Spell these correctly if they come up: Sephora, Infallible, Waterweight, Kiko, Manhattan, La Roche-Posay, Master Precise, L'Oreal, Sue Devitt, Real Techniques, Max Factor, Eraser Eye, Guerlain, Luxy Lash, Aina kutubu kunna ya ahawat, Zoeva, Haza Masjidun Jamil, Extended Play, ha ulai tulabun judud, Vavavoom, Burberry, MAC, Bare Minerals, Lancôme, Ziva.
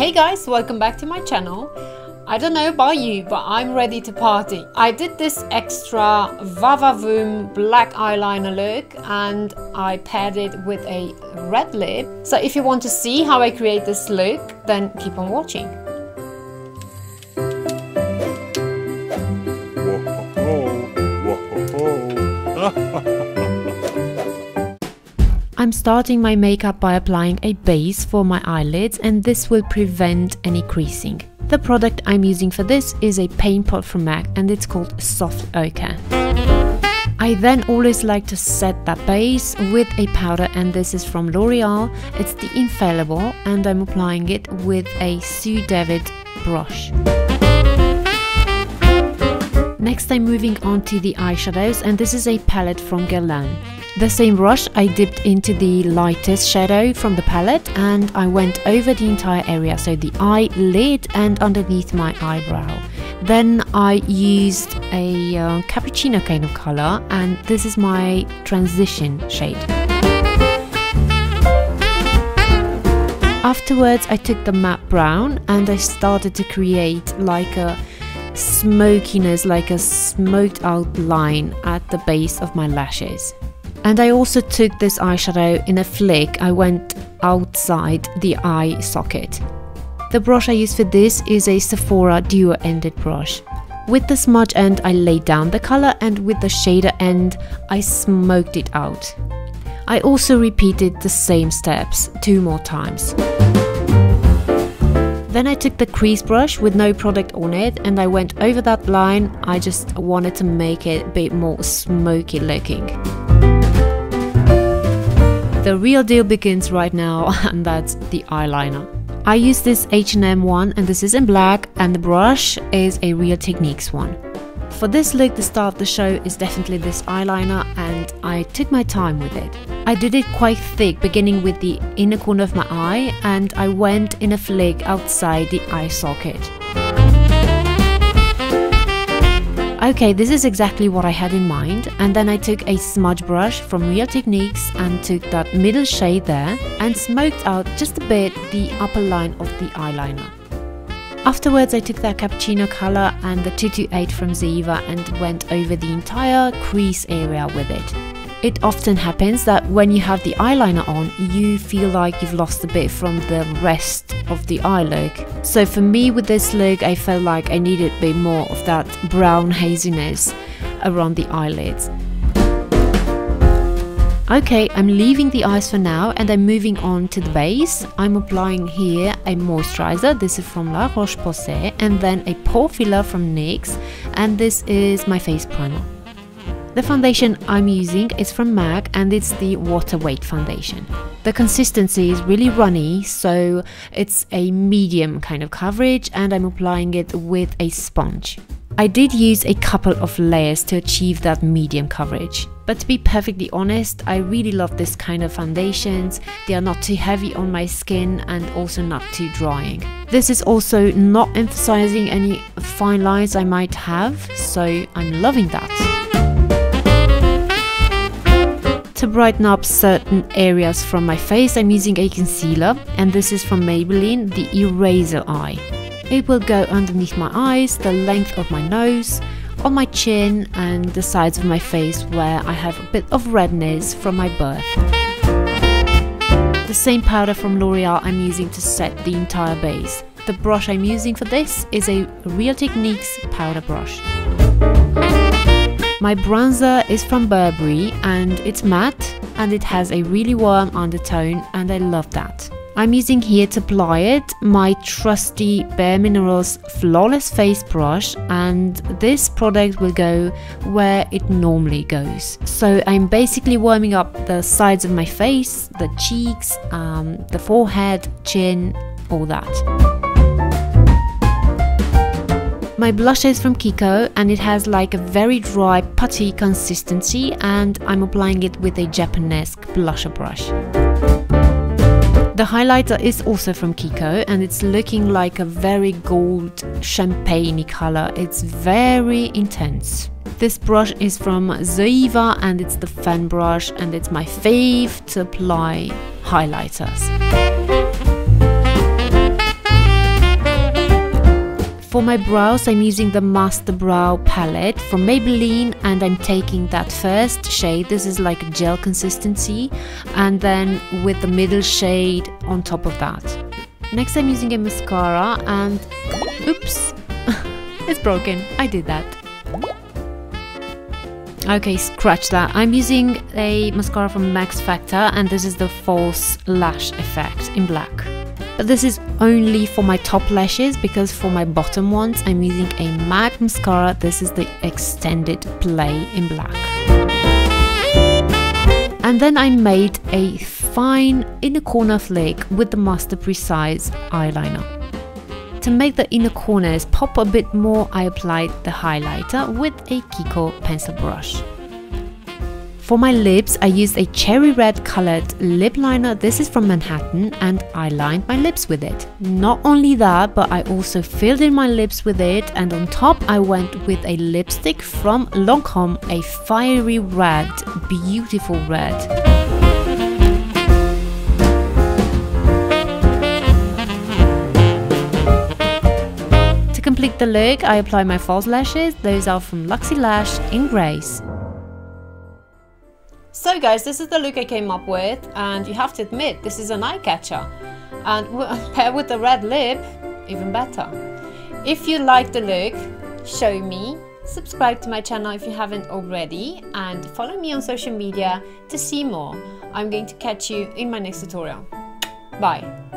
Hey guys, welcome back to my channel. I don't know about you, but I'm ready to party. I did this extra Vavavoom black eyeliner look and I paired it with a red lip. So if you want to see how I create this look, then keep on watching. I'm starting my makeup by applying a base for my eyelids, and this will prevent any creasing. The product I'm using for this is a paint pot from MAC and it's called Soft Ochre. I then always like to set that base with a powder, and this is from L'Oreal. It's the Infallible and I'm applying it with a Sue Devitt brush. Next I'm moving on to the eyeshadows, and this is a palette from Guerlain. The same brush I dipped into the lightest shadow from the palette and I went over the entire area, so the eyelid and underneath my eyebrow. Then I used a cappuccino kind of color, and this is my transition shade. Afterwards I took the matte brown and I started to create like a smokiness, like a smoked out line at the base of my lashes. And I also took this eyeshadow in a flick. I went outside the eye socket. The brush I used for this is a Sephora duo-ended brush. With the smudge end I laid down the color, and with the shader end I smoked it out. I also repeated the same steps 2 more times. Then I took the crease brush with no product on it and I went over that line. I just wanted to make it a bit more smoky looking. The real deal begins right now, and that's the eyeliner. I use this H&M one, and this is in black, and the brush is a Real Techniques one. For this look, the star of the show is definitely this eyeliner, and I took my time with it. I did it quite thick, beginning with the inner corner of my eye, and I went in a flick outside the eye socket. Okay, this is exactly what I had in mind, and then I took a smudge brush from Real Techniques and took that middle shade there and smoked out just a bit the upper line of the eyeliner. Afterwards I took that cappuccino color and the 228 from Ziva and went over the entire crease area with it. It often happens that when you have the eyeliner on, you feel like you've lost a bit from the rest of the eye look. So for me with this look, I felt like I needed a bit more of that brown haziness around the eyelids. Okay, I'm leaving the eyes for now and I'm moving on to the base. I'm applying here a moisturizer, this is from La Roche-Posay, and then a pore filler from NYX, and this is my face primer. The foundation I'm using is from MAC and it's the Waterweight foundation. The consistency is really runny, so it's a medium kind of coverage, and I'm applying it with a sponge. I did use a couple of layers to achieve that medium coverage. But to be perfectly honest, I really love this kind of foundations. They are not too heavy on my skin and also not too drying. This is also not emphasizing any fine lines I might have, so I'm loving that. To brighten up certain areas from my face, I'm using a concealer, and this is from Maybelline, the Eraser Eye. It will go underneath my eyes, the length of my nose, on my chin and the sides of my face where I have a bit of redness from my birth. The same powder from L'Oreal I'm using to set the entire base. The brush I'm using for this is a Real Techniques powder brush. My bronzer is from Burberry and it's matte and it has a really warm undertone, and I love that. I'm using here to apply it my trusty Bare Minerals Flawless Face Brush, and this product will go where it normally goes. So I'm basically warming up the sides of my face, the cheeks, the forehead, chin, all that. My blush is from Kiko and it has like a very dry putty consistency, and I'm applying it with a Japanese blusher brush. The highlighter is also from Kiko and it's looking like a very gold champagne-y color. It's very intense. This brush is from Zoeva and it's the fan brush, and it's my fave to apply highlighters. For my brows, I'm using the Master Brow Palette from Maybelline, and I'm taking that first shade. This is like a gel consistency, and then with the middle shade on top of that. Next, I'm using a mascara, and oops, it's broken. I did that. Okay, scratch that. I'm using a mascara from Max Factor, and this is the False Lash Effect in black. But this is only for my top lashes, because for my bottom ones I'm using a MAC mascara. This is the Extended Play in black. And then I made a fine inner corner flick with the Master Precise eyeliner. To make the inner corners pop a bit more, I applied the highlighter with a Kiko pencil brush. For my lips, I used a cherry red colored lip liner. This is from Manhattan, and I lined my lips with it. Not only that, but I also filled in my lips with it, and on top I went with a lipstick from Lancôme, a fiery red, beautiful red. To complete the look, I apply my false lashes. Those are from Luxy Lash in Grace. So guys, this is the look I came up with, and you have to admit, this is an eye catcher. And paired with the red lip, even better. If you like the look, show me, subscribe to my channel if you haven't already, and follow me on social media to see more. I'm going to catch you in my next tutorial. Bye.